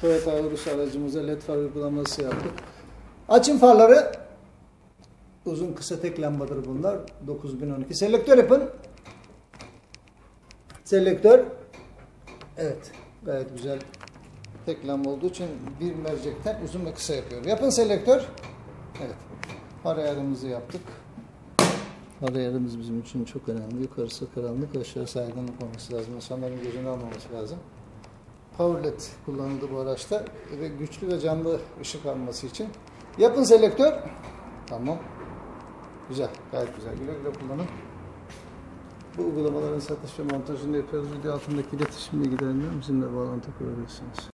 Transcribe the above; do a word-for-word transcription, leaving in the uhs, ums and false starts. Toyota Urus aracımıza led far uygulaması yaptık. Açın farları. Uzun kısa tek lambadır bunlar. dokuz bin on iki. Selektör yapın. Selektör. Evet. Gayet güzel. Tek lamba olduğu için bir mercekten uzun ve kısa yapıyor. Yapın selektör. Evet. Far ayarımızı yaptık. Far ayarımız bizim için çok önemli. Yukarısı karanlık, aşağısı aydınlık olması lazım. İnsanların gözünü almaması lazım. Power led kullanıldı bu araçta ve güçlü ve canlı ışık alması için. Yapın selektör. Tamam. Güzel. Gayet güzel. Güle güle kullanın. Bu uygulamaların satış ve montajını yapıyoruz. Video altındaki iletişimle ilgilenmiyor. Bizimle bağlantı kurabilirsiniz.